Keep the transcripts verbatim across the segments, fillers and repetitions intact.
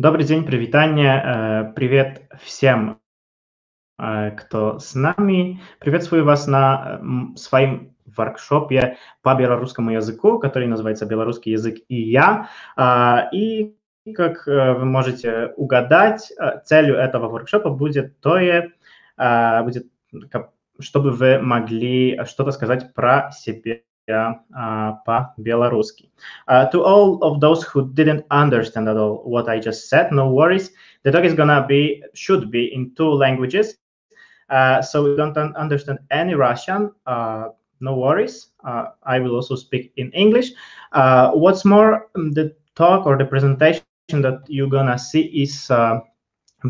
Добрый день, привитание, привет всем, кто с нами. Приветствую вас на своем воркшопе по белорусскому языку, который называется «Белорусский язык и я». И, как вы можете угадать, целью этого воркшопа будет то, будет, чтобы вы могли что-то сказать про себя. По-Belaruski. Uh, to all of those who didn't understand at all what I just said, no worries. The talk is gonna be, should be in two languages. Uh, so we don't un understand any Russian, uh, no worries. Uh, I will also speak in English. Uh, what's more, the talk or the presentation that you're gonna see is uh,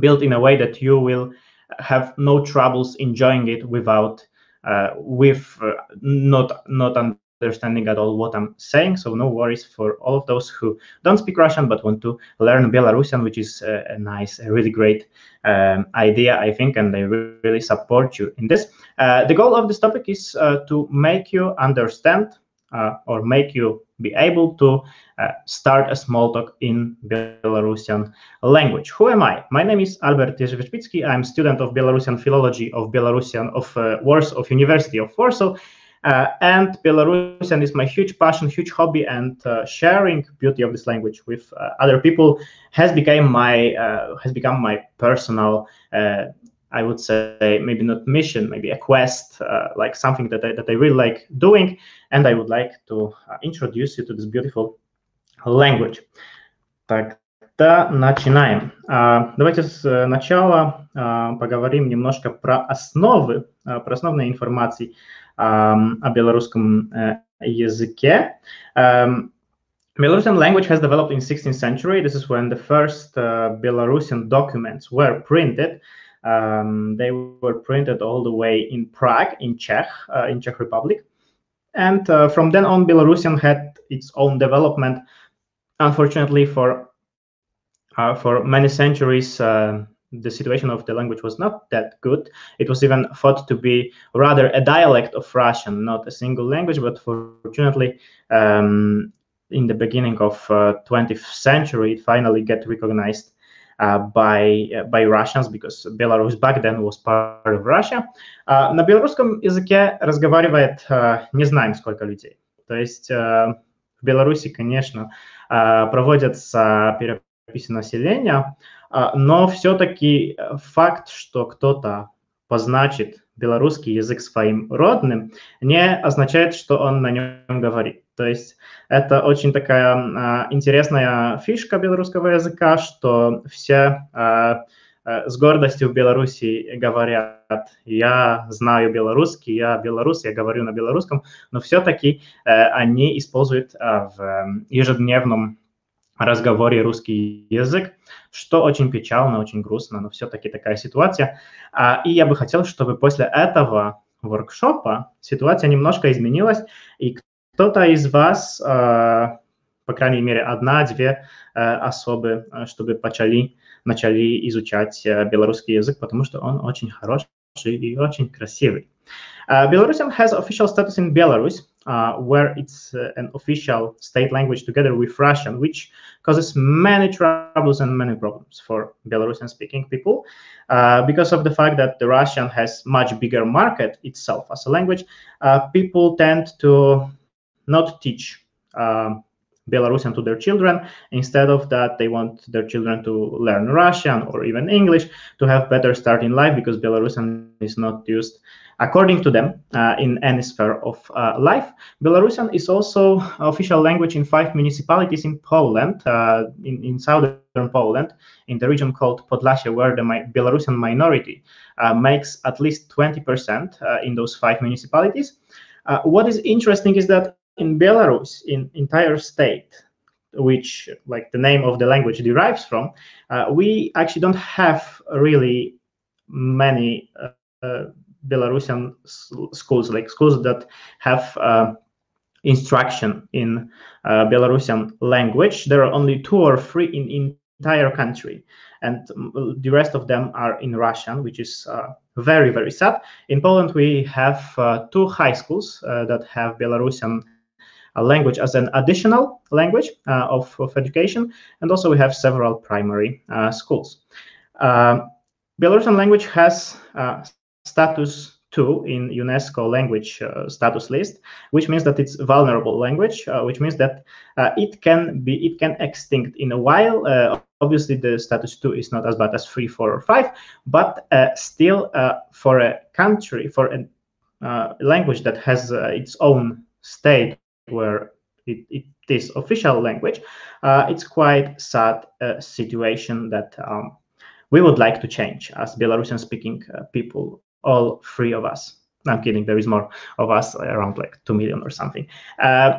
built in a way that you will have no troubles enjoying it without, uh, with uh, not, not understanding. Understanding at all what I'm saying, so no worries for all of those who don't speak Russian but want to learn Belarusian, which is a nice, a really great um, idea, I think, and I really support you in this. Uh, the goal of this topic is uh, to make you understand uh, or make you be able to uh, start a small talk in Belarusian language. Who am I? My name is Albert Jerzywicz-Picki. I'm student of Belarusian philology of Belarusian of uh, Warsaw, of University of Warsaw. Uh, and Belarusian is my huge passion, huge hobby, and uh, sharing beauty of this language with uh, other people has become my uh, has become my personal, uh, I would say, maybe not mission, maybe a quest, uh, like something that I, that I really like doing, and I would like to uh, introduce you to this beautiful language. Так, да, начинаем. Uh, давайте с начала uh, поговорим немножко про основы, uh, про основные информации о белорусском языке. Um, Belarusian language has developed in sixteenth century. This is when the first uh, Belarusian documents were printed. Um, they were printed all the way in Prague, in Czech, uh, in Czech Republic. And uh, from then on, Belarusian had its own development. Unfortunately, for, uh, for many centuries, uh, the situation of the language was not that good. It was even thought to be rather a dialect of Russian, not a single language. But fortunately, um, in the beginning of uh, twentieth century, it finally got recognized uh, by uh, by Russians, because Belarus back then was part of Russia. Uh, на белорусском языке разговаривает uh, не знаем сколько людей. То есть uh, в Беларуси, конечно, uh, проводятся переписи населения. Но все-таки факт, что кто-то позначит белорусский язык своим родным, не означает, что он на нем говорит. То есть это очень такая интересная фишка белорусского языка, что все с гордостью в Беларуси говорят: я знаю белорусский, я белорус, я говорю на белорусском, но все-таки они используют в ежедневном разговоре русский язык, что очень печально, очень грустно, но все-таки такая ситуация. И я бы хотел, чтобы после этого воркшопа ситуация немножко изменилась, и кто-то из вас, по крайней мере, одна-две особы, чтобы начали, начали изучать белорусский язык, потому что он очень хороший и очень красивый. Belarusian has official status in Belarus, Uh, where it's uh, an official state language together with Russian, which causes many troubles and many problems for Belarusian-speaking people uh, because of the fact that the Russian has much bigger market itself as a language. Uh, people tend to not teach uh, Belarusian to their children. Instead of that, they want their children to learn Russian or even English to have better start in life, because Belarusian is not used according to them, uh, in any sphere of uh, life. Belarusian is also official language in five municipalities in Poland, uh, in, in southern Poland, in the region called Podlasie, where the mi Belarusian minority uh, makes at least twenty percent uh, in those five municipalities. Uh, what is interesting is that in Belarus, in entire state, which like the name of the language derives from, uh, we actually don't have really many uh, uh, Belarusian schools, like schools that have uh, instruction in uh, Belarusian language. There are only two or three in, in entire country, and the rest of them are in Russian, which is uh, very, very sad. In Poland, we have uh, two high schools uh, that have Belarusian uh, language as an additional language uh, of, of education, and also we have several primary uh, schools. Uh, Belarusian language has uh, status two in UNESCO language uh, status list, which means that it's vulnerable language, uh, which means that uh, it can be it can extinct in a while. Uh, obviously the status two is not as bad as three, four, or five, but uh, still uh, for a country, for a uh, language that has uh, its own state where it, it is official language, uh, it's quite sad uh, situation that um, we would like to change as Belarusian speaking uh, people, all three of us. No, I'm kidding, there is more of us, around like two million or something. Uh,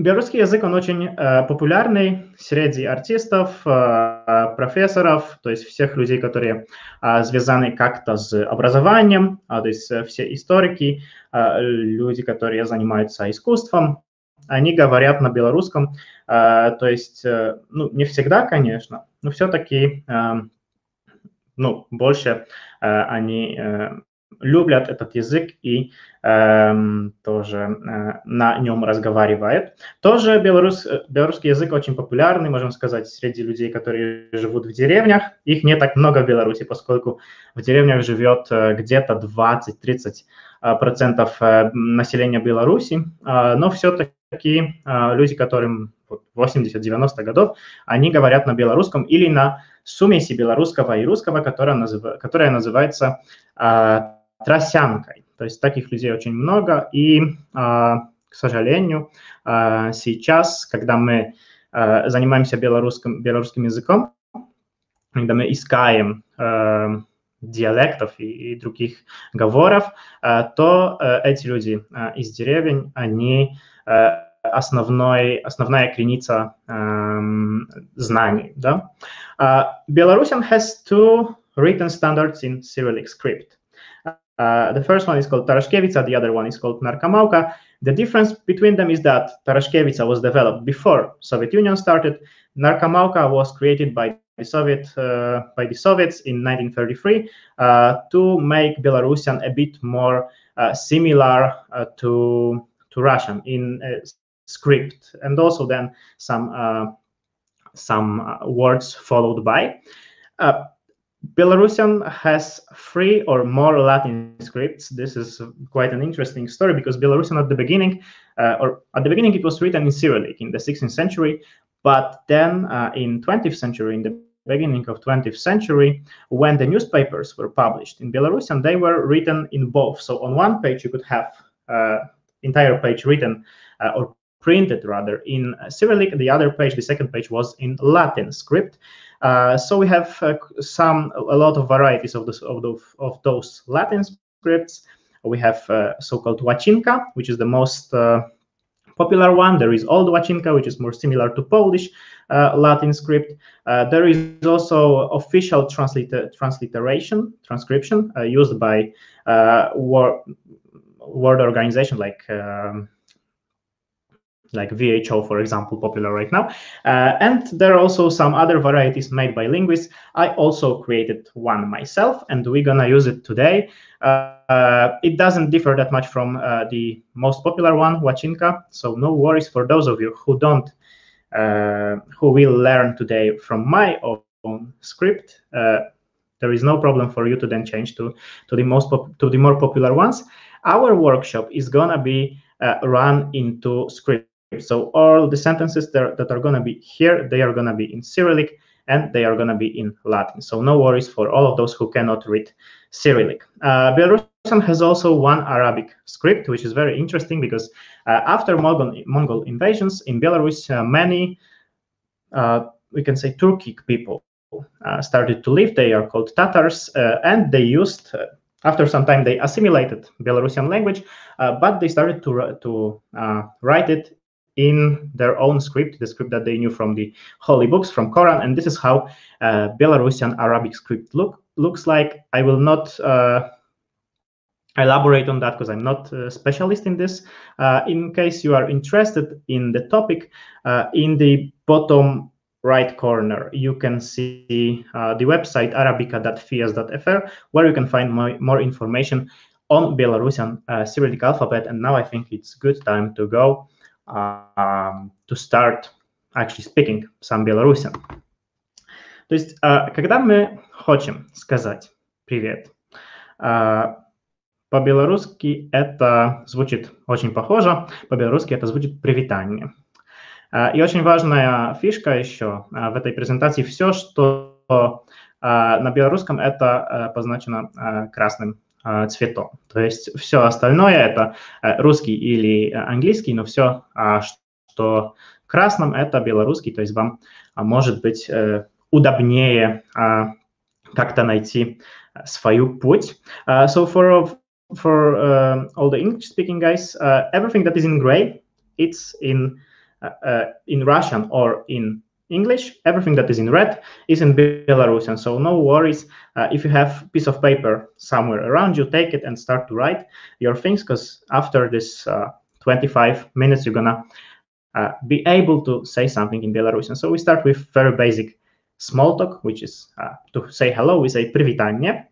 Белорусский язык, он очень uh, популярный среди артистов, uh, профессоров, то есть всех людей, которые uh, связаны как-то с образованием, uh, то есть uh, все историки, uh, люди, которые занимаются искусством, они говорят на белорусском, uh, то есть, uh, ну, не всегда, конечно, но все-таки, uh, ну, больше uh, они... Uh, любят этот язык и э, тоже э, на нем разговаривают. Тоже белорус, белорусский язык очень популярный, можем сказать, среди людей, которые живут в деревнях. Их не так много в Беларуси, поскольку в деревнях живет где-то двадцать-тридцать процентов населения Беларуси, но все-таки люди, которым восьмидесяти-девяностых годов, они говорят на белорусском или на сумеси белорусского и русского, которая, назыв... которая называется тросянкой. То есть таких людей очень много, и, к сожалению, сейчас, когда мы занимаемся белорусским, белорусским языком, когда мы искаем диалектов и других говоров, то эти люди из деревень, они основной, основная креница знаний. Да? Belarusian has two written standards in Cyrillic script. Uh, the first one is called Tarashkevica, the other one is called Narkomauka. The difference between them is that Tarashkevica was developed before Soviet Union started. Narkomauka was created by the Soviet uh, by the Soviets in nineteen thirty-three uh, to make Belarusian a bit more uh, similar uh, to to Russian in uh, script, and also then some uh, some uh, words followed by. Uh, Belarusian has three or more Latin scripts. This is quite an interesting story because Belarusian at the beginning, uh, or at the beginning it was written in Cyrillic in the sixteenth century, but then uh, in twentieth century, in the beginning of twentieth century, when the newspapers were published in Belarusian, they were written in both. So on one page you could have uh, entire page written uh, or printed rather in Cyrillic, the other page, the second page was in Latin script. Uh, so we have uh, some, a lot of varieties of, this, of, the, of those Latin scripts. We have uh, so-called Łacinka, which is the most uh, popular one. There is Old Łacinka, which is more similar to Polish uh, Latin script. Uh, there is also official transliter transliteration, transcription uh, used by uh, wor word organization like um, like V H O, for example, popular right now. Uh, and there are also some other varieties made by linguists. I also created one myself, and we're gonna use it today. Uh, it doesn't differ that much from uh, the most popular one, Łacinka, so no worries for those of you who don't, uh, who will learn today from my own script. Uh, there is no problem for you to then change to, to, the, most pop to the more popular ones. Our workshop is gonna be uh, run into script. So all the sentences that, that are going to be here, they are going to be in Cyrillic and they are going to be in Latin. So no worries for all of those who cannot read Cyrillic. Uh, Belarusian has also one Arabic script, which is very interesting because uh, after Mongol, Mongol invasions in Belarus, uh, many, uh, we can say, Turkic people uh, started to live. They are called Tatars uh, and they used, uh, after some time, they assimilated Belarusian language, uh, but they started to, to uh, write it in their own script, the script that they knew from the holy books, from Quran, and this is how uh, Belarusian Arabic script look looks like. I will not uh, elaborate on that because I'm not a specialist in this. Uh, in case you are interested in the topic, uh, in the bottom right corner you can see uh, the website arabica dot fies dot f r, where you can find more, more information on Belarusian uh, Cyrillic alphabet. And now I think it's good time to go um, to start actually speaking some Belarusian. То есть, uh, когда мы хотим сказать «привет», uh, по-белорусски это звучит очень похоже, по-белорусски это звучит «привитание». Uh, и очень важная фишка еще uh, в этой презентации – все, что uh, на белорусском это uh, позначено uh, красным uh, цветом. То есть все остальное – это uh, русский или uh, английский, но все, uh, что красным – это белорусский, то есть вам uh, может быть uh, удобнее uh, как-то найти свою путь. Uh, so for for uh, all the English-speaking guys, uh, everything that is in gray, it's in uh, uh, in Russian or in English. Everything that is in red is in Belarusian. So no worries uh, if you have a piece of paper somewhere around you, take it and start to write your things, because after this uh, twenty-five minutes, you're gonna uh, be able to say something in Belarusian. So we start with very basic small talk, which is uh, to say hello, we say привитание.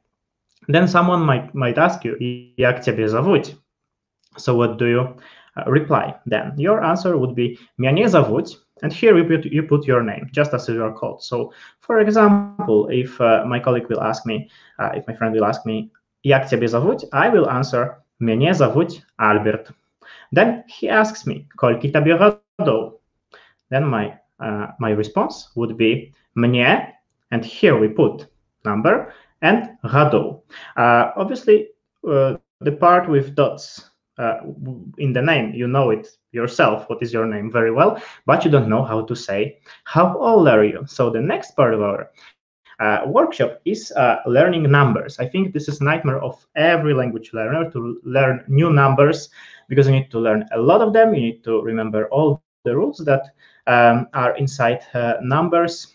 Then someone might might ask you, "Jak ciebie zawód?" So what do you uh, reply then? Your answer would be "Mnie nie zawód," and here you put, you put your name, just as you are called. So, for example, if uh, my colleague will ask me, uh, if my friend will ask me, "Jak ciebie zawód?" I will answer "Mnie nie zawód Albert." Then he asks me, "Kolki tobie godów?" Then my uh, my response would be "Mnie," and here we put number. And Rado. Uh, obviously, uh, the part with dots uh, in the name, you know it yourself, what is your name very well, but you don't know how to say, how old are you? So the next part of our uh, workshop is uh, learning numbers. I think this is a nightmare of every language learner to learn new numbers, because you need to learn a lot of them. You need to remember all the rules that um, are inside uh, numbers.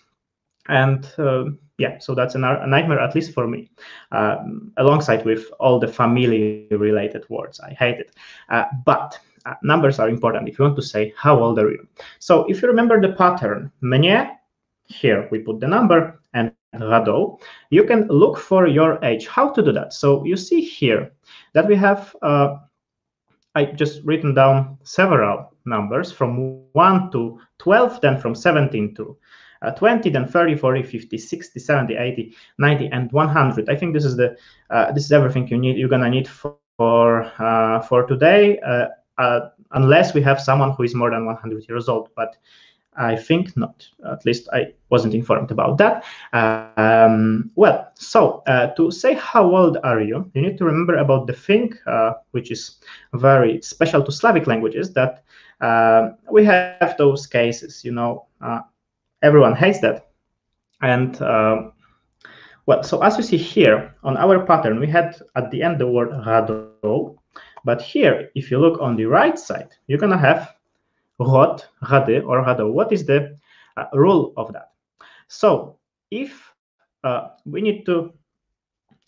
And uh, yeah, so that's a nightmare, at least for me, um, alongside with all the family-related words. I hate it. Uh, but uh, numbers are important if you want to say, how old are you? So if you remember the pattern, mnie, here we put the number, and rado, you can look for your age. How to do that? So you see here that we have, uh, I just written down several numbers from one to twelve, then from seventeen to Uh, twenty, then thirty, forty, fifty, sixty, seventy, eighty, ninety, and one hundred. I think this is the uh, this is everything you need. You're gonna need for for, uh, for today, uh, uh, unless we have someone who is more than one hundred years old. But I think not. At least I wasn't informed about that. Um, well, so uh, to say how old are you, you need to remember about the thing uh, which is very special to Slavic languages, that uh, we have those cases, you know. Uh, Everyone hates that. And uh, well, so as you see here on our pattern, we had at the end the word rado, but here, if you look on the right side, you're gonna have rod, rady, or rado. What is the uh, rule of that? So if uh, we need to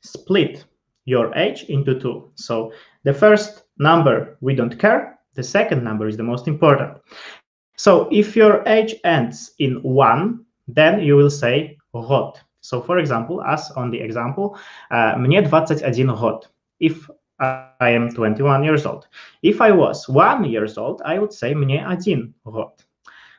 split your age into two, so the first number we don't care, the second number is the most important. So if your age ends in one, then you will say rod. So for example, as on the example, uh, mnie dwadzieścia jeden rod, if I am twenty-one years old. If I was one years old, I would say mnie один rod.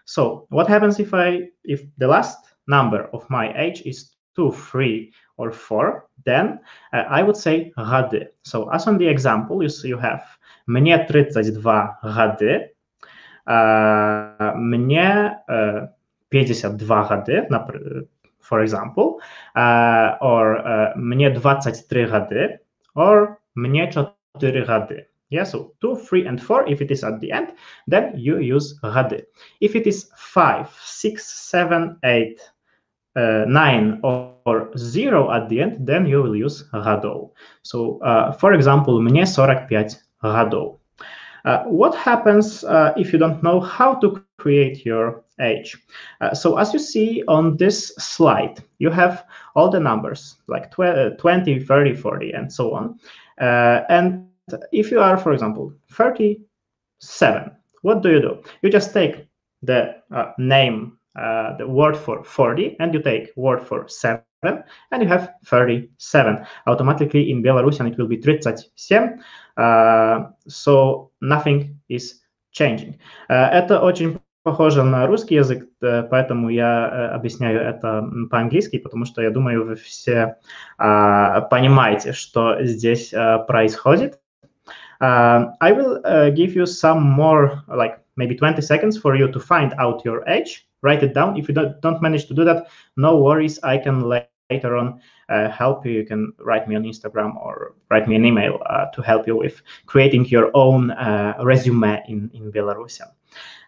So what happens if I, if the last number of my age is two, three, or four, then uh, I would say rady. So as on the example, you see you have mnie тридцать два rady, Uh, мне uh, пятьдесят два года, for example, uh, or uh, мне двадцать три года, or мне четыре года. Yeah, so two, three, and four, if it is at the end, then you use года. If it is five, six, seven, eight, uh, nine, or, or zero at the end, then you will use годов. So, uh, for example, мне сорок пять годов. Uh, what happens uh, if you don't know how to create your age? Uh, so as you see on this slide, you have all the numbers, like twenty, thirty, forty, and so on. Uh, and if you are, for example, thirty-seven, what do you do? You just take the uh, name, uh, the word for forty, and you take word for seven, and you have thirty-seven. Automatically in Belarusian it will be тридцать семь. Uh, so nothing is changing. Это очень похоже на русский язык, поэтому я объясняю это по-английски, потому что, я думаю, вы все понимаете, что здесь происходит. Uh, I will uh, give you some more, like maybe twenty seconds for you to find out your age. Write it down. If you don't, don't manage to do that, no worries. I can later on uh, help you. You can write me on Instagram or write me an email uh, to help you with creating your own uh, resume in, in Belarus.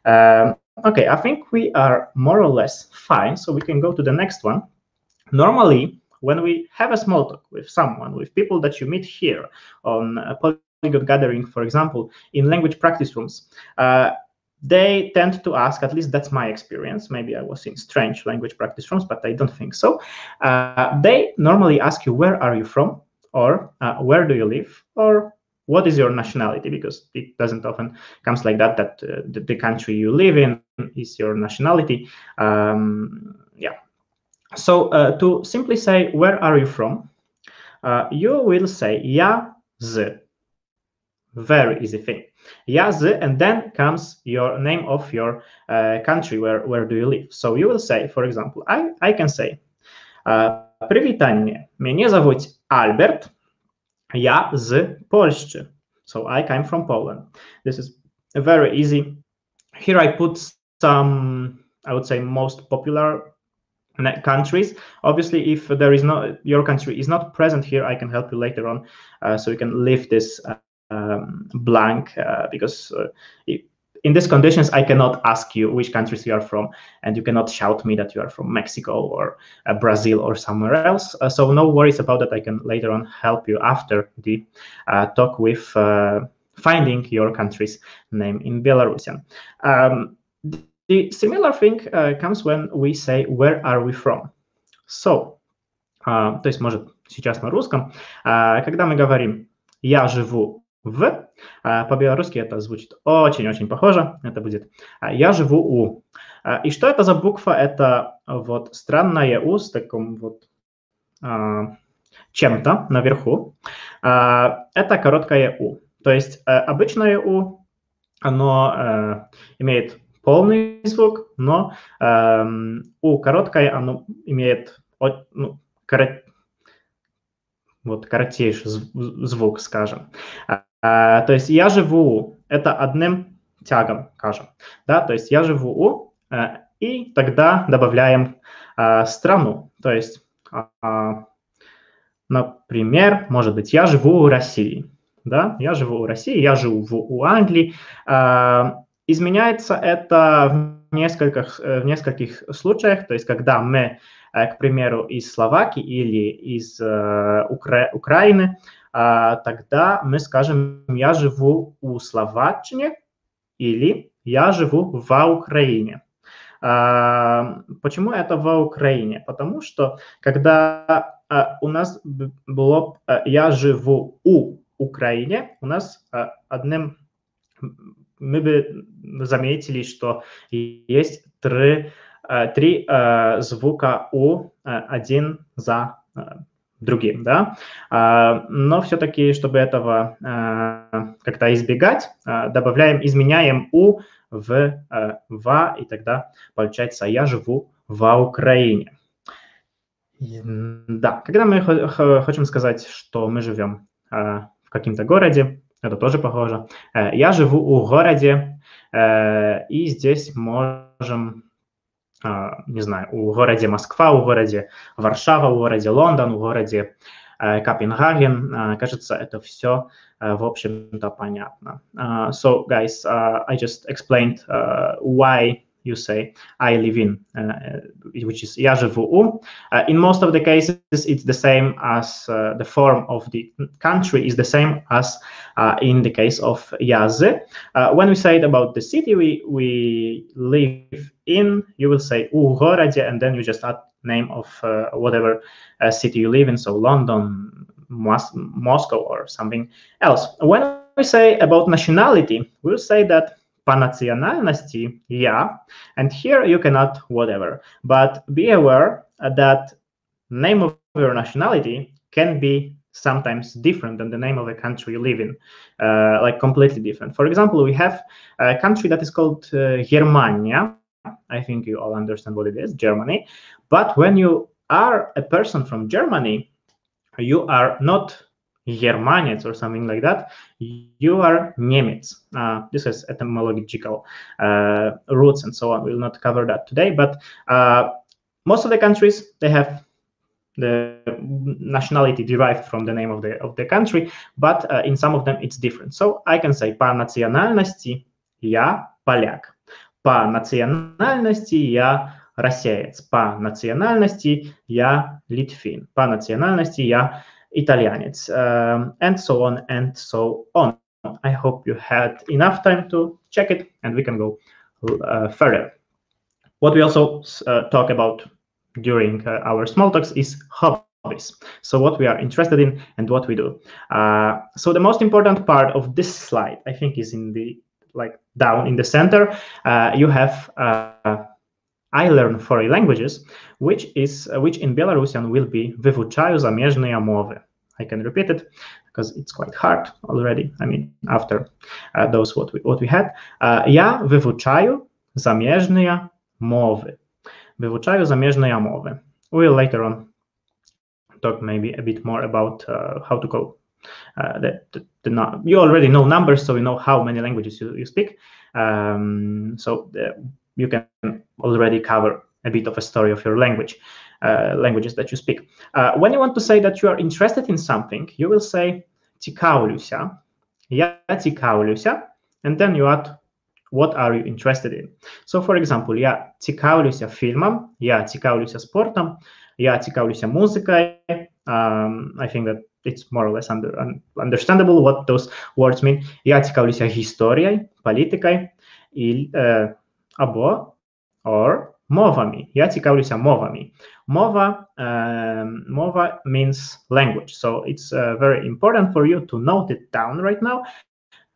Um, okay, I think we are more or less fine, so we can go to the next one. Normally, when we have a small talk with someone, with people that you meet here on a Polyglot Gathering, for example, in language practice rooms, uh, they tend to ask, at least that's my experience, maybe I was in strange language practice rooms, but I don't think so. Uh, they normally ask you, where are you from? Or uh, where do you live? Or what is your nationality? Because it doesn't often comes like that, that uh, the, the country you live in is your nationality. Um, yeah. So uh, to simply say, where are you from? Uh, you will say, ja z. Very easy thing. Ja z, and then comes your name of your uh, country, where, where do you live. So you will say, for example, I, I can say, uh, Привitanie, mnie zовут Albert, ja z Polski. So I came from Poland. This is very easy. Here I put some, I would say, most popular countries. Obviously, if there is no, your country is not present here, I can help you later on, uh, so you can leave this uh, Um, blank, uh, because uh, it, in these conditions, I cannot ask you which countries you are from, and you cannot shout me that you are from Mexico or uh, Brazil or somewhere else. Uh, so no worries about that. I can later on help you after the uh, talk with uh, finding your country's name in Belarusian. Um, the, the similar thing uh, comes when we say, where are we from? So, uh, то есть, может, сейчас на русском, uh, когда мы говорим, я живу в, по-белорусски это звучит очень-очень похоже, это будет «я живу у». И что это за буква? Это вот странное «у» с таком вот чем-то наверху. Это короткое «у». То есть обычное «у», оно имеет полный звук, но «у» короткое, оно имеет, ну, вот коротейший звук, скажем. Uh, то есть я живу – это одним тягом, кажем, да, то есть я живу у, uh, и тогда добавляем uh, страну, то есть, uh, например, может быть, я живу в России, да, я живу в России, я живу в у Англии, uh, изменяется это в нескольких, в нескольких случаях, то есть когда мы, uh, к примеру, из Словакии или из uh, Укра Украины, тогда мы скажем, я живу у Словаччине или я живу во Украине. Почему это во Украине? Потому что когда у нас было я живу у Украине, у нас одним мы бы заметили, что есть три, три звука у один за другим, да, но все-таки, чтобы этого как-то избегать, добавляем, изменяем у в во, и тогда получается я живу во Украине. Да, когда мы хотим сказать, что мы живем в каком-то городе, это тоже похоже. Я живу у городе, и здесь можем... не знаю, у городе Москва, у городе Варшава, у городе Лондон, у городе э, Копенгаген. Uh, кажется, это все, uh, в общем-то, понятно. Uh, so, guys, uh, I just explained uh, why you say I live in, uh, which is я живу у. Uh, in most of the cases, it's the same as uh, the form of the country is the same as uh, in the case of я з. Uh, when we say it about the city we, we live in, you will say у городе, and then you just add name of uh, whatever uh, city you live in, so London, Mos Moscow, or something else. When we say about nationality, we'll say that по национальности я, and here you can add whatever, but be aware that name of your nationality can be sometimes different than the name of a country you live in, uh, like completely different. For example, we have a country that is called uh, Germania. I think you all understand what it is, Germany. But when you are a person from Germany, you are not Germanians or something like that. You are Niemiec. Uh, this is etymological uh, roots and so on. We'll not cover that today. But uh, most of the countries, they have the nationality derived from the name of the of the country, but uh, in some of them it's different. So I can say по национальности я поляк, по национальности я россиец, по национальности я литвин, по национальности я Italians, um, and so on and so on. I hope you had enough time to check it, and we can go uh, further. What we also uh, talk about during uh, our small talks is hobbies. So what we are interested in and what we do. Uh, so the most important part of this slide, I think, is in the like down in the center. Uh, you have uh, I learn foreign languages, which is uh, which in Belarusian will be Wyuczaju zamierzne mowy. I can repeat it because it's quite hard already. I mean, after uh, those what we what we had. Uh, ja wyuczaju zamierzne mowy. Wyuczaju zamierzne mowy. We'll later on talk maybe a bit more about uh, how to go. Uh, the, the, the, you already know numbers, so you know how many languages you, you speak. Um, so the, you can already cover a bit of a story of your language, uh, languages that you speak. Uh, when you want to say that you are interested in something, you will say "Ciekawiusia," "Ja ciekawiusia," and then you add what are you interested in. So, for example, "Ja ciekawiusia filmem," "Ja ciekawiusia sportem," "Ja ciekawiusia muzyką." Um, I think that it's more or less under, un, understandable what those words mean. "Ja ciekawiusia historią, polityką," i uh, albo or mowami. Ja ciekawię się mowami. Mowa, um, mowa means language, so it's uh, very important for you to note it down right now.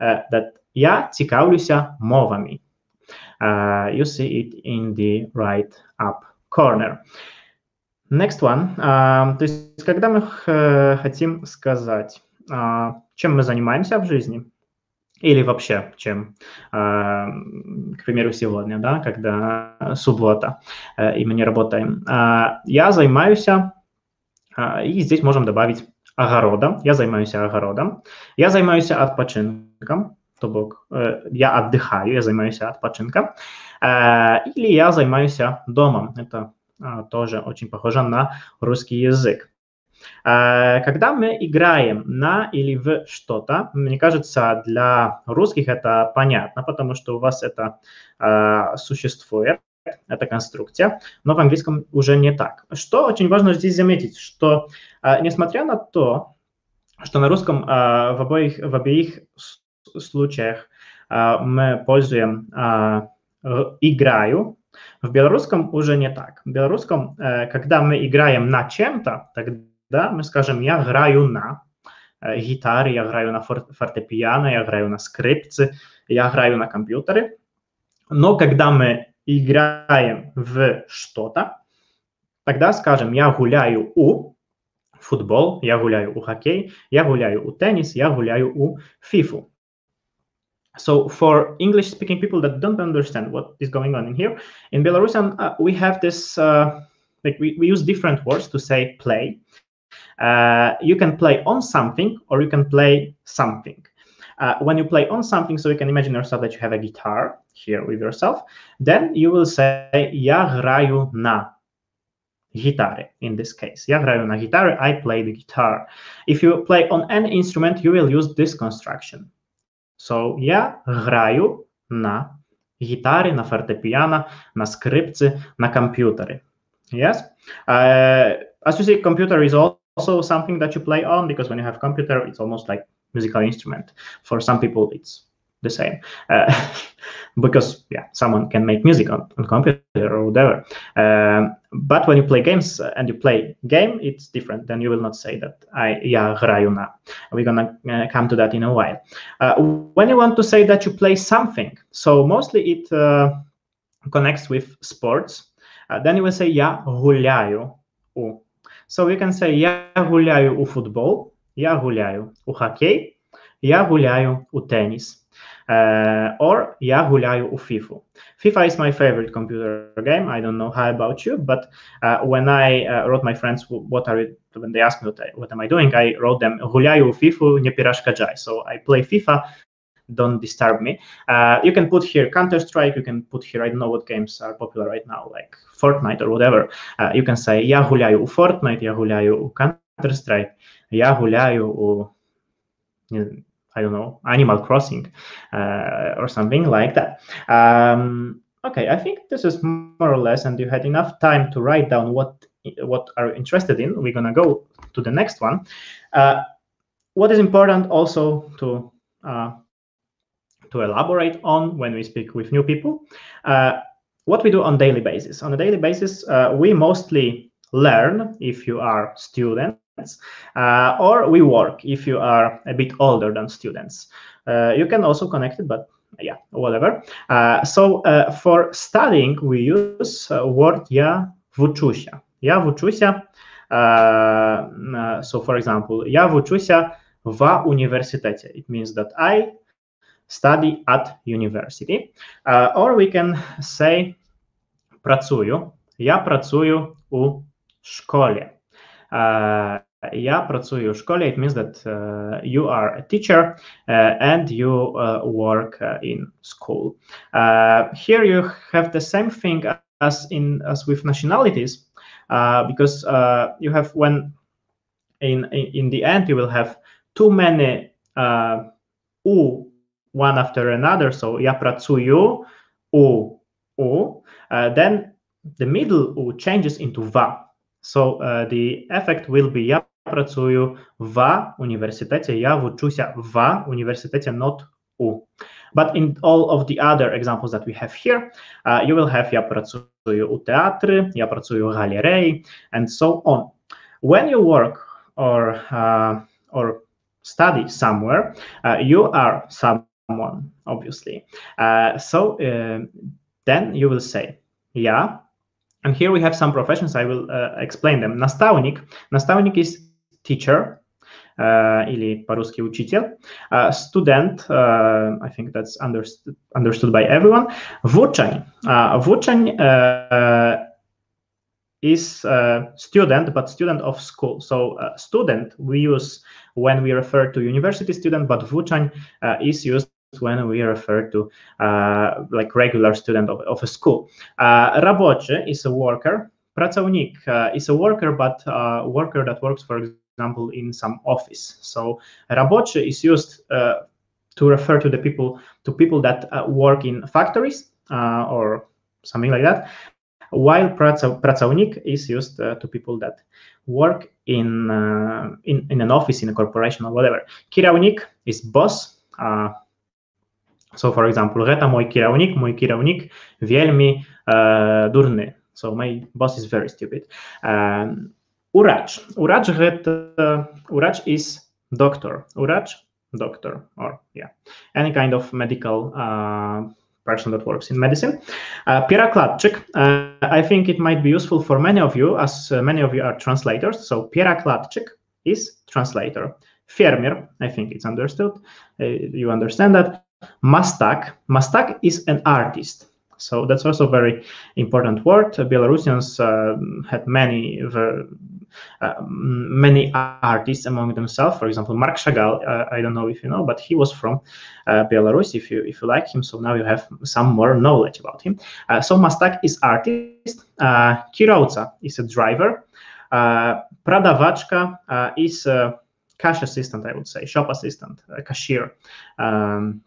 Uh, that ja ciekawię się mowami. Uh, you see it in the right up corner. Next one. Um, то есть, когда мы uh, хотим сказать, uh, чем мы занимаемся в жизни? Или вообще, чем, к примеру, сегодня, да, когда суббота, и мы не работаем. Я занимаюсь, и здесь можем добавить огородом. Я занимаюсь огородом. Я занимаюсь отпочинком. То бок, я отдыхаю, я занимаюсь отпочинком. Или я занимаюсь домом. Это тоже очень похоже на русский язык. Когда мы играем на или в что-то, мне кажется, для русских это понятно, потому что у вас это э, существует, эта конструкция, но в английском уже не так. Что очень важно здесь заметить, что э, несмотря на то, что на русском э, в, обоих, в обеих случаях э, мы пользуем э, «играю», в белорусском уже не так. В белорусском, э, когда мы играем на чем-то, тогда да, мы скажем, я играю на э, гитаре, я играю на фортепиано, я играю на скрипце, я играю на компьютере. Но когда мы играем в что-то, тогда скажем, я гуляю у футбол, я гуляю у хоккей, я гуляю у теннис, я гуляю у фифу. So for English-speaking people that don't understand what is going on in here, in Belarusian uh, we have this, uh, like we, we use different words to say play. Uh, you can play on something or you can play something. Uh, when you play on something, so you can imagine yourself that you have a guitar here with yourself, then you will say ja graju na gitarę in this case. Ja graju na gitarę, I play the guitar. If you play on any instrument, you will use this construction. So я играю на гитаре, на фортепиано, на скрипце, на компьютере. Yes. Uh, as you see, computer is also something that you play on, because when you have computer, it's almost like musical instrument. For some people, it's the same, uh, because yeah, someone can make music on, on computer or whatever. Um, but when you play games and you play game, it's different. Then you will not say that I ja graju na. We're gonna uh, come to that in a while. Uh, when you want to say that you play something, so mostly it uh, connects with sports. Uh, then you will say ja гуляю у. So you can say я гуляю у футбол, я гуляю у хоккей, я гуляю у теннис, uh, or я гуляю у FIFA. FIFA is my favorite computer game. I don't know how about you, but uh, when I uh, wrote my friends what are it, when they asked me what, I, what am I doing, I wrote them гуляю у FIFA, не перешкоджай. So I play FIFA. Don't disturb me. Uh, you can put here Counter-Strike, you can put here, I don't know what games are popular right now, like Fortnite or whatever. Uh, you can say, я гуляю у Fortnite, я гуляю у Counter-Strike, я гуляю у, I don't know, Animal Crossing, uh, or something like that. Um, okay, I think this is more or less, and you had enough time to write down what, what are you interested in. We're gonna go to the next one. Uh, what is important also to, uh, to elaborate on when we speak with new people, uh, what we do on daily basis. On a daily basis, uh, we mostly learn if you are students, uh, or we work if you are a bit older than students. Uh, you can also connect it, but yeah, whatever. Uh, so uh, for studying, we use uh, word ja w uczę się. Ja w uczę się. Uh, uh, so for example, ja w uczę się w uniwersytecie. It means that I study at university, uh, or we can say pracuję. Ja pracuję u szkole. Uh, ja pracuję u szkole. It means that uh, you are a teacher uh, and you uh, work uh, in school. Uh, here you have the same thing as in as with nationalities, uh, because uh, you have when in in the end you will have too many uh, u one after another, so ja pracuję u, u. Uh, then the middle u changes into va. So uh, the effect will be ja pracuję w uniwersytecie, ja uczę się w uniwersytecie, not u. But in all of the other examples that we have here, uh, you will have ja pracuję u teatry, ja pracuję u galerei, and so on. When you work or, uh, or study somewhere, uh, you are some someone, obviously. Uh, so uh, then you will say, yeah. And here we have some professions. I will uh, explain them. Наставник. Наставник is teacher, uh, или по-русски учитель. Uh, student, uh, I think that's understood, understood by everyone. Вучень. Uh, Вучень uh, is a student, but student of school. So uh, student we use when we refer to university student, but Вучень uh, is used when we refer to uh, like regular student of, of a school. Uh, Рабочий is a worker. Pracownik uh, is a worker, but uh, worker that works, for example, in some office. So рабочий is used uh, to refer to the people, to people that uh, work in factories uh, or something like that. While pracownik is used uh, to people that work in, uh, in in an office, in a corporation or whatever. Kierownik is boss. Uh, So, for example, гэта мой кіраўнік, мой кіраўнік вельмі uh, дурны. So, my boss is very stupid. Um, урач. Урач гэта, урач is doctor. Урач, doctor, or, yeah, any kind of medical uh, person that works in medicine. Uh, перакладчик. Uh, I think it might be useful for many of you, as uh, many of you are translators. So, перакладчик is translator. Фермер, I think it's understood. Uh, you understand that. Mastak. Mastak is an artist. So that's also a very important word. Belarusians uh, had many uh, many artists among themselves. For example, Mark Chagall, uh, I don't know if you know, but he was from uh, Belarus, if you if you like him. So now you have some more knowledge about him. Uh, so Mastak is artist. Uh, Kierowca is a driver. Uh, Pradavačka uh, is a cash assistant, I would say, shop assistant, a cashier. Um,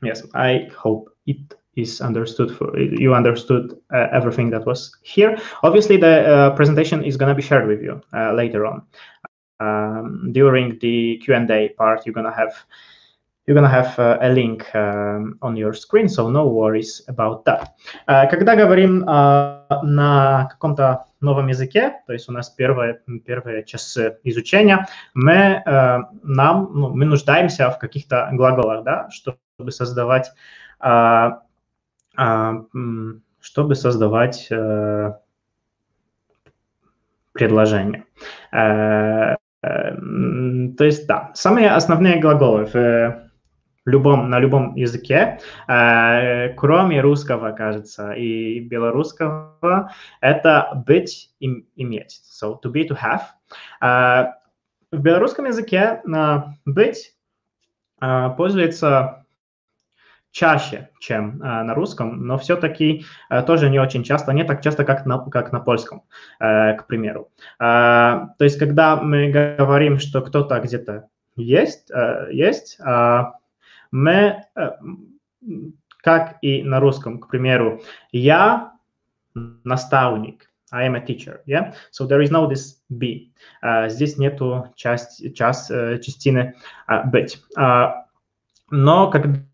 Yes, I hope it is understood. For, you understood uh, everything that was here. Obviously, the uh, presentation is going to be shared with you uh, later on. Um, during the Q and A part, you're going to have you're going to have uh, a link um, on your screen, so no worries about that. Uh, когда говорим uh, на каком-то новом языке, то есть у нас первые, первые часы изучения, мы, uh, нам, ну, мы нуждаемся в каких-то глаголах, да, что чтобы создавать, а, а, чтобы создавать а, предложение. А, То есть, да, самые основные глаголы в любом, на любом языке, кроме русского, кажется, и белорусского, это быть и иметь. So, to be, to have. В белорусском языке быть пользуется чаще, чем э, на русском, но все-таки э, тоже не очень часто, не так часто, как на, как на польском, э, к примеру. Э, то есть, когда мы говорим, что кто-то где-то есть, э, есть э, мы, э, как и на русском, к примеру, я наставник. I am a teacher, yeah? So there is no this be. Uh, здесь нету часть, часть, частины uh, быть. Uh, но когда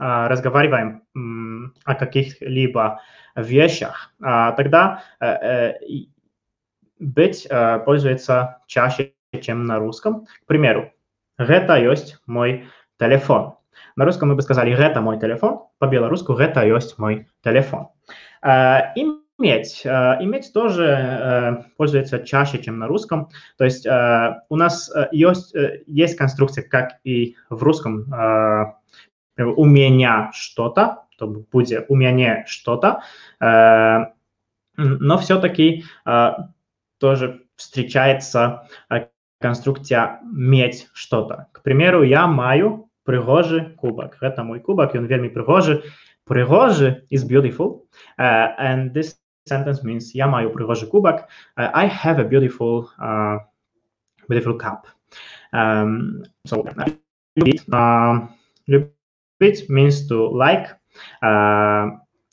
uh, разговариваем um, о каких-либо вещах, uh, тогда uh, uh, быть uh, пользуется чаще, чем на русском. К примеру, это есть мой телефон. На русском мы бы сказали это мой телефон, по-белорусски это есть мой телефон. Uh, Иметь. Э, иметь тоже э, пользуется чаще, чем на русском. То есть э, у нас есть, э, есть конструкция, как и в русском, э, у меня что-то, то будет у меня что-то, э, но все-таки э, тоже встречается э, конструкция иметь что-то. К примеру, я маю пригожий кубок. Это мой кубок, и он вельми пригожий. Пригожий is beautiful, uh, and this sentence means я маю пригожий кубок. Uh, I have a beautiful, uh, beautiful cup. Um, so, любить, uh, любить means to like, uh,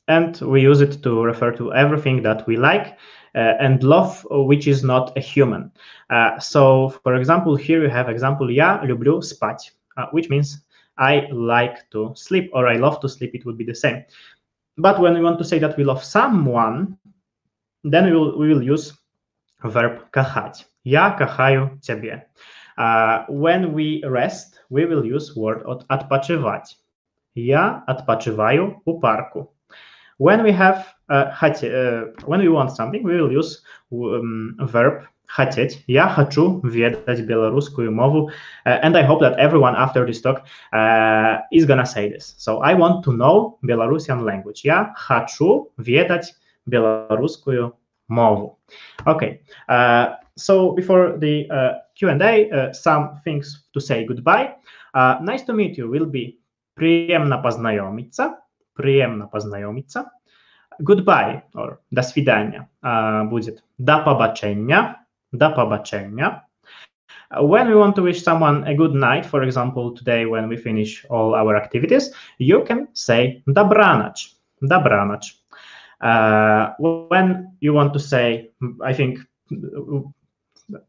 and we use it to refer to everything that we like, uh, and love, which is not a human. Uh, so, for example, here you have example я люблю спать, uh, which means I like to sleep, or I love to sleep, it would be the same. But when we want to say that we love someone, then we will, we will use verb кахать. Я кахаю тебе. Uh, when we rest, we will use word отпочивать. Я отпочиваю у парку. When we have, uh, хот... uh, when we want something, we will use um, verb хотеть. Я хочу ведать белорусскую мову. Uh, and I hope that everyone after this talk uh, is gonna say this. So I want to know Belarusian language. Я хочу ведать белорусскую мову. Okay. Uh, so before the uh, Q and A, uh, some things to say goodbye. Uh, nice to meet you will be приемно познакомиться. Приемно познакомиться. Goodbye or до свидания uh, будет до побачення. До побачення. When we want to wish someone a good night, for example, today when we finish all our activities, you can say добраноч. Добраноч. Uh, when you want to say, I think,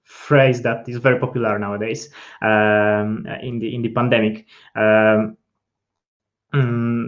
phrase that is very popular nowadays um, in the in the pandemic, um,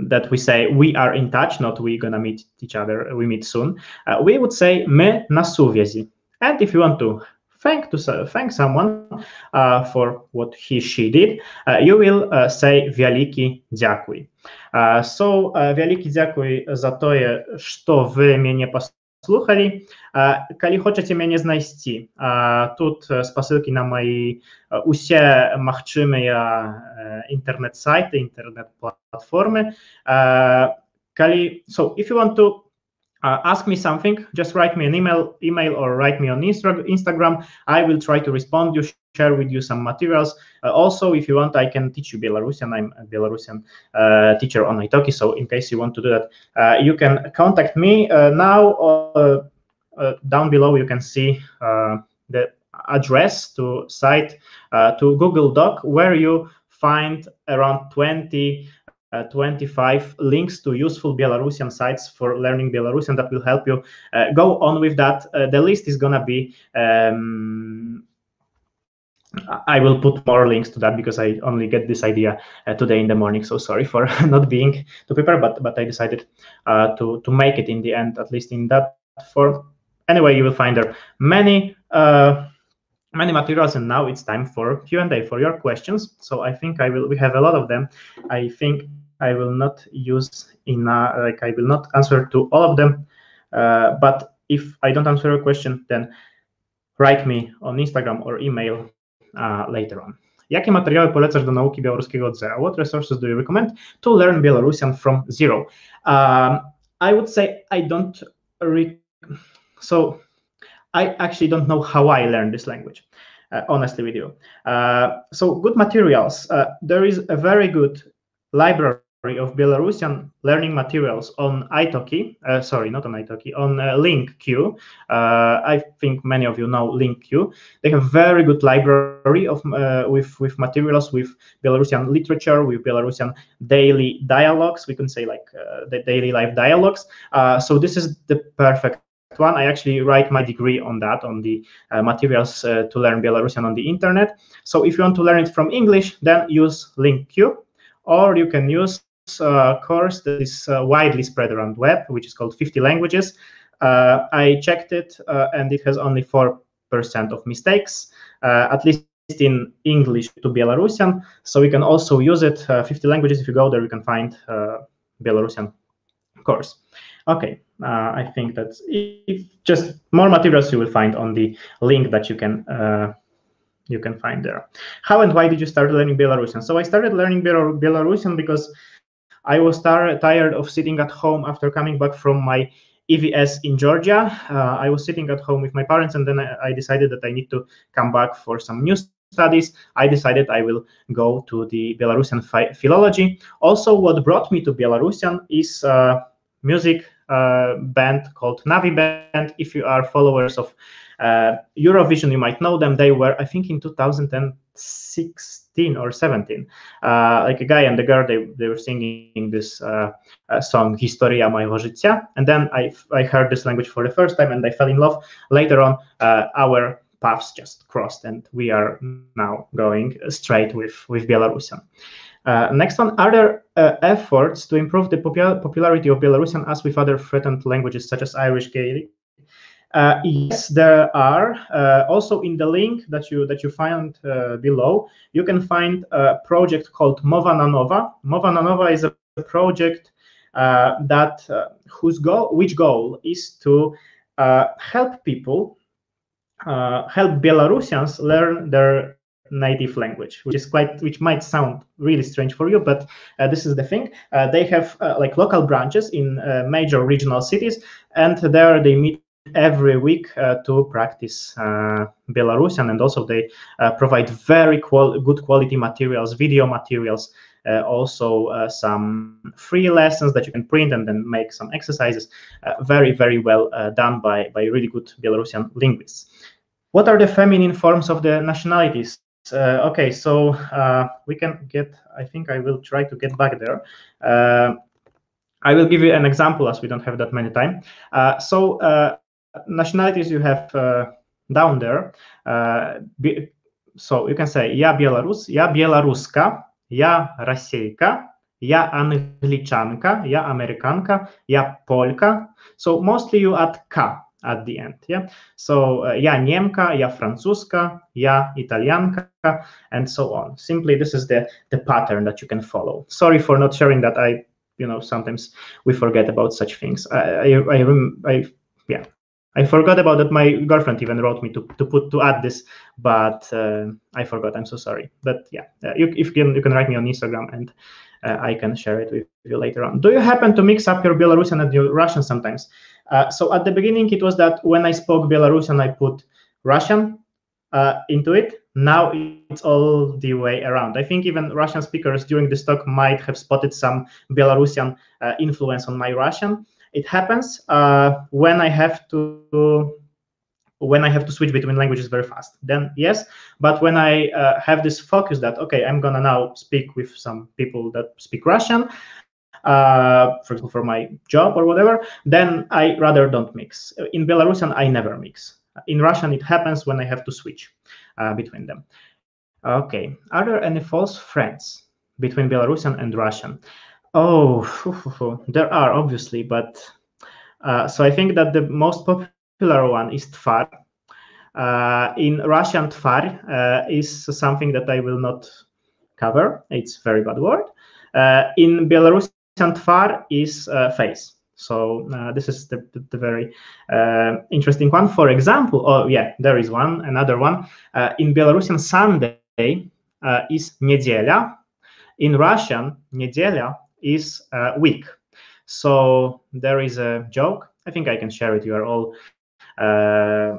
that we say we are in touch, not we're gonna meet each other, we meet soon. Uh, we would say ми на сувязі. And if you want to thank to thank someone uh, for what he she did, uh, you will uh, say великий дякуй. Uh, so uh, великий дякуй за тое, што вы мяне паслухалі. Uh, калі хочаце мяне знайсці, uh, тут спасылкі на мои усе магчымыя інтэрнэт-сайты, інтэрнэт-платформы. Uh, калі so if you want to Uh, ask me something, just write me an email, email or write me on Instra Instagram. I will try to respond, you share with you some materials. Uh, also, if you want, I can teach you Belarusian. I'm a Belarusian uh, teacher on Italki, so in case you want to do that, uh, you can contact me uh, now. Uh, uh, down below, you can see uh, the address to site, uh, to Google Doc, where you find around twenty Uh, twenty-five links to useful Belarusian sites for learning Belarusian that will help you uh, go on with that. Uh, the list is gonna be, um, I will put more links to that because I only get this idea uh, today in the morning. So sorry for not being to prepare, but but I decided uh, to to make it in the end, at least in that form. Anyway, you will find there many uh, many materials, and now it's time for Q and A for your questions. So I think I will. We have a lot of them. I think. I will not use in a, like I will not answer to all of them, uh, but if I don't answer your question, then write me on Instagram or email uh, later on. Jakie materiały polecasz do nauki białoruskiego od zera? What resources do you recommend to learn Belarusian from zero? Um, I would say I don't, re so I actually don't know how I learned this language, uh, honestly with you. Uh, so good materials, uh, there is a very good library of Belarusian learning materials on iTalki, uh, sorry, not on iTalki, on uh, LinkQ. Uh, I think many of you know LinkQ. They have very good library of uh, with with materials, with Belarusian literature, with Belarusian daily dialogues. We can say like uh, the daily life dialogues. Uh, so this is the perfect one. I actually write my degree on that, on the uh, materials uh, to learn Belarusian on the internet. So if you want to learn it from English, then use LinkQ, or you can use Uh, course that is uh, widely spread around web, which is called fifty languages. Uh, I checked it uh, and it has only four percent of mistakes, uh, at least in English to Belarusian. So we can also use it, uh, fifty languages. If you go there, you can find uh, Belarusian course. Okay, uh, I think that's it. Just more materials you will find on the link that you can uh, you can find there. How and why did you start learning Belarusian? So I started learning Belarusian because I was tired of sitting at home after coming back from my E V S in Georgia. Uh, I was sitting at home with my parents, and then I, I decided that I need to come back for some new studies. I decided I will go to the Belarusian philology. Also, what brought me to Belarusian is uh, music, Uh, band called Navi Band. If you are followers of uh, Eurovision, you might know them. They were, I think, in two thousand sixteen or seventeen. Uh, like a guy and a girl, they, they were singing this uh, uh, song "Historia mojego życia." And then I I heard this language for the first time, and I fell in love. Later on, uh, our paths just crossed, and we are now going straight with with Belarusian. Uh, next one, are there uh, efforts to improve the popul popularity of Belarusian as with other threatened languages such as Irish, Gaelic? Uh, yes, there are. Uh, also in the link that you that you find uh, below, you can find a project called Mowa na Nowa. Mowa na Nowa is a project uh, that uh, whose goal, which goal is to uh, help people, uh, help Belarusians learn their native language, which is quite, which might sound really strange for you, but uh, this is the thing. Uh, they have uh, like local branches in uh, major regional cities, and there they meet every week uh, to practice uh, Belarusian, and also they uh, provide very qual good quality materials, video materials, uh, also uh, some free lessons that you can print and then make some exercises. Uh, very, very well uh, done by, by really good Belarusian linguists. What are the feminine forms of the nationalities? Uh, okay, so uh, we can get, I think I will try to get back there. Uh, I will give you an example as we don't have that many time. Uh, so uh, nationalities you have uh, down there. Uh, be, so you can say, ja Bielorus, ja Bieloruska, ja Rosyjka, ja Anglicjanka, ja Amerykanka, ja Polka. So mostly you add ka at the end, yeah. So uh, ja Niemka, ja Francuska, ja Italianka, and so on. Simply, this is the the pattern that you can follow. Sorry for not sharing that. I, you know, sometimes we forget about such things. I, I, I, I yeah, I forgot about that. My girlfriend even wrote me to to put to add this, but uh, I forgot. I'm so sorry. But yeah, uh, you if you can you can write me on Instagram and uh, I can share it with you later on. Do you happen to mix up your Belarusian and your Russian sometimes? Uh, so at the beginning, it was that when I spoke Belarusian, I put Russian uh, into it. Now it's all the way around. I think even Russian speakers during this talk might have spotted some Belarusian uh, influence on my Russian. It happens uh, when I have to when I have to switch between languages very fast. Then yes, but when I uh, have this focus that, okay, I'm gonna now speak with some people that speak Russian, Uh, for example, for my job or whatever, then I rather don't mix. In Belarusian, I never mix. In Russian, it happens when I have to switch uh, between them. Okay, are there any false friends between Belarusian and Russian? Oh, there are, obviously, but uh, so I think that the most popular one is tvar. Uh, in Russian, tvar uh, is something that I will not cover. It's a very bad word. Uh, in Belarusian, tvar is uh, face. So uh, this is the, the very uh, interesting one. For example, oh yeah, there is one, another one. Uh, in Belarusian, Sunday uh, is nedelia. In Russian, nedelia is uh, week. So there is a joke. I think I can share it. You are all, uh,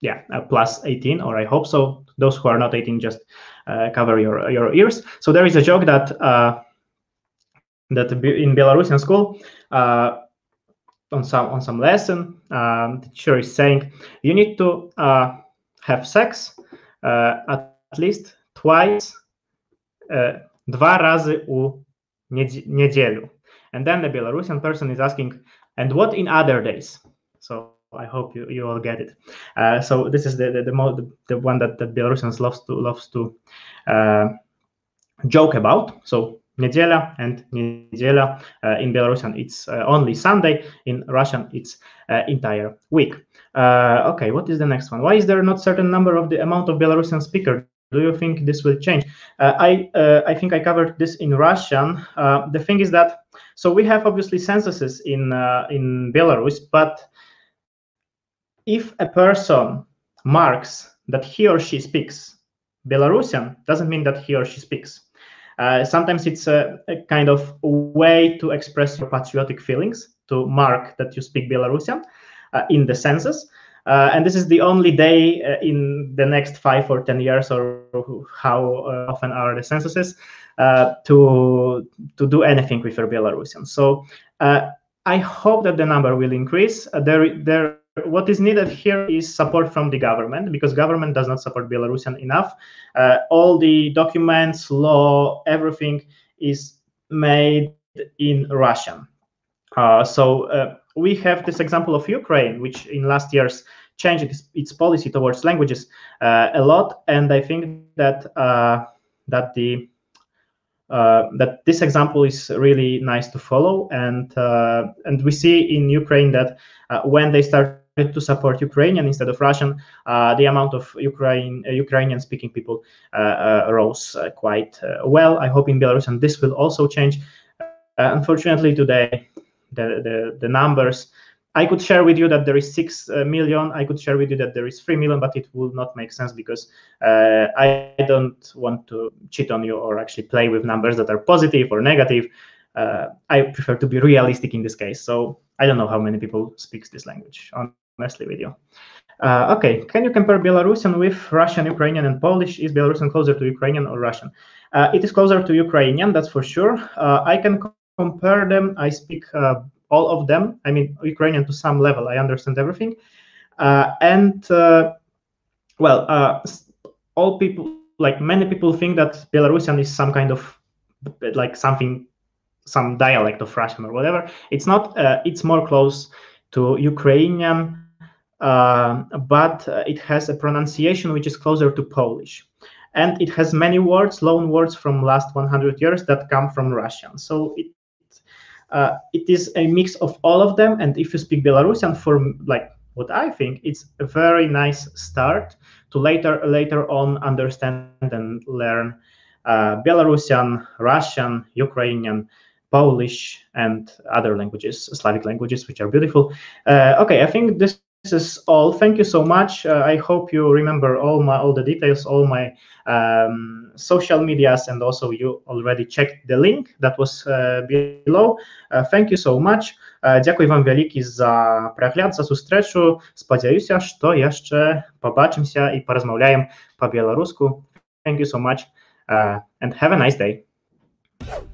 yeah, uh, plus eighteen, or I hope so. Those who are not eighteen, just uh, cover your your ears. So there is a joke that uh, that in Belarusian school, uh, on some on some lesson, um, the teacher is saying you need to uh, have sex uh, at least twice, uh, dwa razy u niedzielu. And then the Belarusian person is asking, and what in other days? So I hope you, you all get it. Uh, so this is the the, the, mo the one that the Belarusians loves to loves to uh, joke about. So nedziela and nedziela, uh, in Belarusian it's uh, only Sunday. In Russian it's uh, entire week. Uh, okay, what is the next one? Why is there not certain number of the amount of Belarusian speakers? Do you think this will change? Uh, I uh, I think I covered this in Russian. Uh, the thing is that, so we have obviously censuses in uh, in Belarus, but if a person marks that he or she speaks Belarusian, doesn't mean that he or she speaks. Uh, sometimes it's a, a kind of way to express your patriotic feelings, to mark that you speak Belarusian uh, in the census. Uh, and this is the only day uh, in the next five or ten years, or how uh, often are the censuses, uh, to to do anything with your Belarusian. So uh, I hope that the number will increase. Uh, there, there. What is needed here is support from the government, because government does not support Belarusian enough. Uh, all the documents, law, everything is made in Russian. Uh, so. Uh, We have this example of Ukraine, which in last years changed its, its policy towards languages uh, a lot, and I think that uh, that the uh, that this example is really nice to follow, and uh, and we see in Ukraine that uh, when they started to support Ukrainian instead of Russian, uh, the amount of Ukraine uh, Ukrainian-speaking people uh, uh, rose uh, quite uh, well. I hope in Belarus and this will also change. Uh, unfortunately, today. The, the the numbers I could share with you that there is six million, I could share with you that there is three million, but it will not make sense, because uh, I don't want to cheat on you or actually play with numbers that are positive or negative. uh, I prefer to be realistic in this case. So I don't know how many people speaks this language, honestly, with you. Uh, okay, can you compare Belarusian with Russian, Ukrainian and Polish? Is Belarusian closer to Ukrainian or Russian? Uh, it is closer to Ukrainian, that's for sure. uh, I can compare them. I speak uh, all of them. I mean, Ukrainian to some level. I understand everything, uh, and uh, well, uh, all people, like many people, think that Belarusian is some kind of like something, some dialect of Russian or whatever. It's not. Uh, it's more close to Ukrainian, uh, but uh, it has a pronunciation which is closer to Polish. And it has many words, loan words from last one hundred years that come from Russian. So it uh, it is a mix of all of them. And if you speak Belarusian, for like what I think, it's a very nice start to later later on understand and learn uh, Belarusian, Russian, Ukrainian, Polish, and other languages, Slavic languages, which are beautiful. Uh, okay, I think this. This is all. Thank you so much. Uh, I hope you remember all my all the details, all my um, social medias, and also you already checked the link that was uh, below. Uh, thank you so much. Uh, dziękuję wam wielki za przegląd, za sustrzeczu. Сподіваюся, що jeszcze побачимся і porozmawiaємо по-białorusku. Thank you so much, uh, and have a nice day.